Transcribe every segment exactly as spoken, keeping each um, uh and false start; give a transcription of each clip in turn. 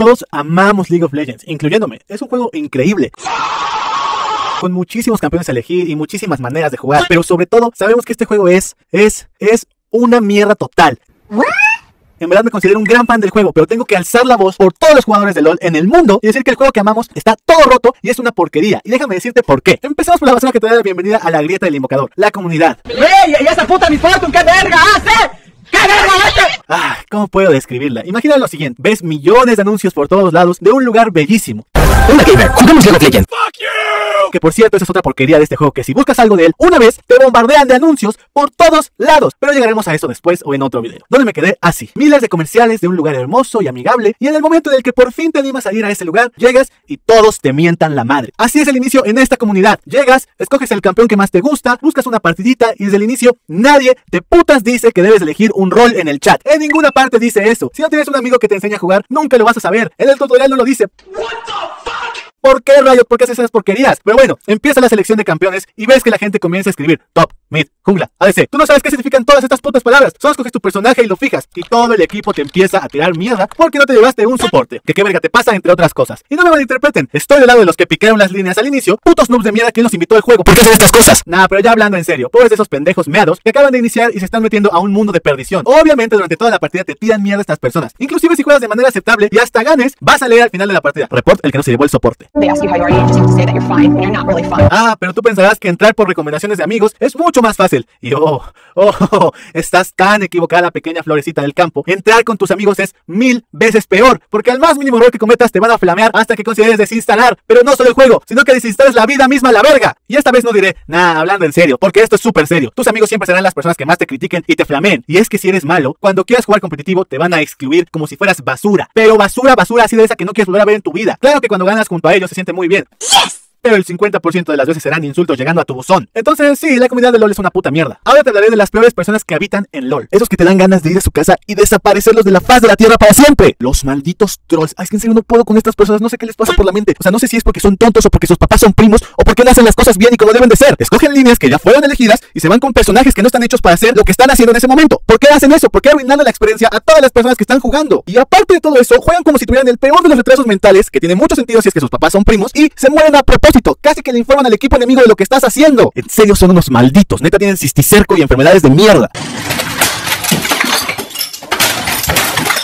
Todos amamos League of Legends, incluyéndome. Es un juego increíble, con muchísimos campeones a elegir y muchísimas maneras de jugar. Pero sobre todo, sabemos que este juego es, es, es una mierda total. En verdad me considero un gran fan del juego, pero tengo que alzar la voz por todos los jugadores de LOL en el mundo y decir que el juego que amamos está todo roto y es una porquería. Y déjame decirte por qué. Empezamos por la basura que te da la bienvenida a la grieta del invocador, la comunidad. ¡Ey! ¡Y esa puta mi Fortune! ¡Qué verga hace! ¡Qué verga hace! Ah, ¿cómo puedo describirla? Imagina lo siguiente. Ves millones de anuncios por todos lados de un lugar bellísimo. Hola gamer, jugamos League of Legends. ¡Fuck you! Que por cierto, esa es otra porquería de este juego, que si buscas algo de él, una vez te bombardean de anuncios por todos lados. Pero llegaremos a eso después o en otro video. Donde me quedé así. Miles de comerciales de un lugar hermoso y amigable, y en el momento en el que por fin te animas a ir a ese lugar, llegas y todos te mientan la madre. Así es el inicio en esta comunidad. Llegas, escoges el campeón que más te gusta, buscas una partidita y desde el inicio nadie te putas dice que debes elegir un rol en el chat. En ninguna parte dice eso. Si no tienes un amigo que te enseña a jugar, nunca lo vas a saber. En el tutorial no lo dice. ¿Por qué, Riot? ¿Por qué haces esas porquerías? Pero bueno, empieza la selección de campeones y ves que la gente comienza a escribir top, mid, jungla, A D C. Tú no sabes qué significan todas estas putas palabras. Solo escoges tu personaje y lo fijas. Y todo el equipo te empieza a tirar mierda porque no te llevaste un soporte. Que qué verga te pasa, entre otras cosas. Y no me malinterpreten. Estoy del lado de los que picaron las líneas al inicio. Putos noobs de mierda, ¿quién los invitó al juego? ¿Por qué hacen estas cosas? Nah, pero ya hablando en serio. Pobres de esos pendejos meados que acaban de iniciar y se están metiendo a un mundo de perdición. Obviamente durante toda la partida te tiran mierda estas personas. Inclusive si juegas de manera aceptable y hasta ganes, vas a leer al final de la partida: report el que no se llevó el soporte. Ah, pero tú pensarás que entrar por recomendaciones de amigos es mucho más fácil. Y oh, oh, oh, estás tan equivocada, pequeña florecita del campo. Entrar con tus amigos es mil veces peor, porque al más mínimo error que cometas te van a flamear hasta que consideres desinstalar. Pero no solo el juego, sino que desinstales la vida misma a la verga. Y esta vez no diré, nah, hablando en serio, porque esto es súper serio. Tus amigos siempre serán las personas que más te critiquen y te flameen. Y es que si eres malo, cuando quieras jugar competitivo te van a excluir como si fueras basura. Pero basura, basura así de esa que no quieres volver a ver en tu vida. Claro que cuando ganas junto a ellos se siente muy bien. ¡Yes! Pero el cincuenta por ciento de las veces serán insultos llegando a tu buzón. Entonces sí, la comunidad de LOL es una puta mierda. Ahora te hablaré de las peores personas que habitan en LOL. Esos que te dan ganas de ir a su casa y desaparecerlos de la faz de la tierra para siempre. Los malditos trolls. Ay, es que en serio no puedo con estas personas, no sé qué les pasa por la mente. O sea, no sé si es porque son tontos o porque sus papás son primos o porque no hacen las cosas bien y como deben de ser. Escogen líneas que ya fueron elegidas y se van con personajes que no están hechos para hacer lo que están haciendo en ese momento. ¿Por qué hacen eso? ¿Por qué arruinando la experiencia a todas las personas que están jugando? Y aparte de todo eso, juegan como si tuvieran el peor de los retrasos mentales, que tiene mucho sentido si es que sus papás son primos, y se mueren a propósito. Casi que le informan al equipo enemigo de lo que estás haciendo. En serio son unos malditos. Neta tienen cisticerco y enfermedades de mierda.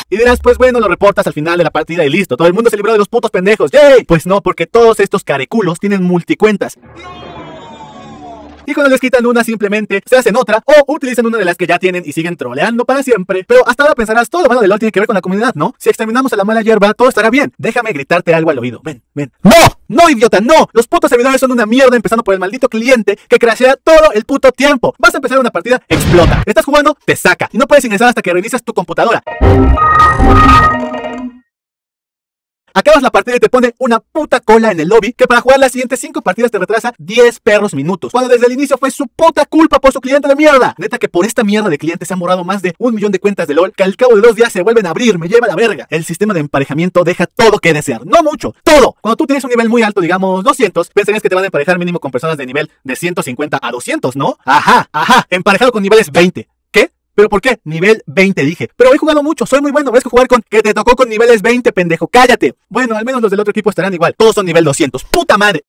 Y dirás, pues bueno, lo reportas al final de la partida y listo, todo el mundo se libró de los putos pendejos. ¡Yay! Pues no, porque todos estos careculos tienen multicuentas. Y cuando les quitan una, simplemente se hacen otra o utilizan una de las que ya tienen y siguen troleando para siempre. Pero hasta ahora pensarás, todo lo malo de LOL tiene que ver con la comunidad, ¿no? Si exterminamos a la mala hierba, todo estará bien. Déjame gritarte algo al oído. Ven, ven. ¡No! ¡No, idiota, no! Los putos servidores son una mierda, empezando por el maldito cliente que crashea todo el puto tiempo. Vas a empezar una partida, explota. Estás jugando, te saca. Y no puedes ingresar hasta que reinicias tu computadora. Acabas la partida y te pone una puta cola en el lobby que para jugar las siguientes cinco partidas te retrasa diez perros minutos. Cuando desde el inicio fue su puta culpa por su cliente de mierda. Neta que por esta mierda de clientes se han borrado más de un millón de cuentas de LOL que al cabo de dos días se vuelven a abrir. Me lleva la verga. El sistema de emparejamiento deja todo que desear. No mucho, todo. Cuando tú tienes un nivel muy alto, digamos doscientos, pensarías que te van a emparejar mínimo con personas de nivel de ciento cincuenta a doscientos, ¿no? Ajá, ajá. Emparejado con niveles veinte. ¿Qué? ¿Pero por qué? Nivel veinte, dije. Pero he jugado mucho, soy muy bueno, ves que jugar con... Que te tocó con niveles veinte, pendejo, cállate. Bueno, al menos los del otro equipo estarán igual. Todos son nivel doscientos, puta madre.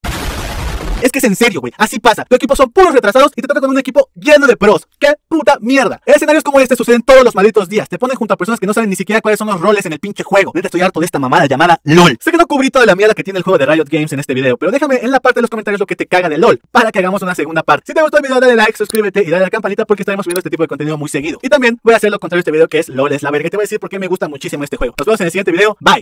Es que es en serio, güey, así pasa. Tu equipo son puros retrasados y te toca con un equipo lleno de pros. ¡Qué puta mierda! Escenarios como este suceden todos los malditos días. Te ponen junto a personas que no saben ni siquiera cuáles son los roles en el pinche juego. Neta, estoy harto de esta mamada llamada LOL. Sé que no cubrí toda la mierda que tiene el juego de Riot Games en este video, pero déjame en la parte de los comentarios lo que te caga de LOL para que hagamos una segunda parte. Si te gustó el video, dale like, suscríbete y dale a la campanita porque estaremos viendo este tipo de contenido muy seguido. Y también voy a hacer lo contrario de este video, que es LOL es la verga. Te voy a decir por qué me gusta muchísimo este juego. Nos vemos en el siguiente video. Bye.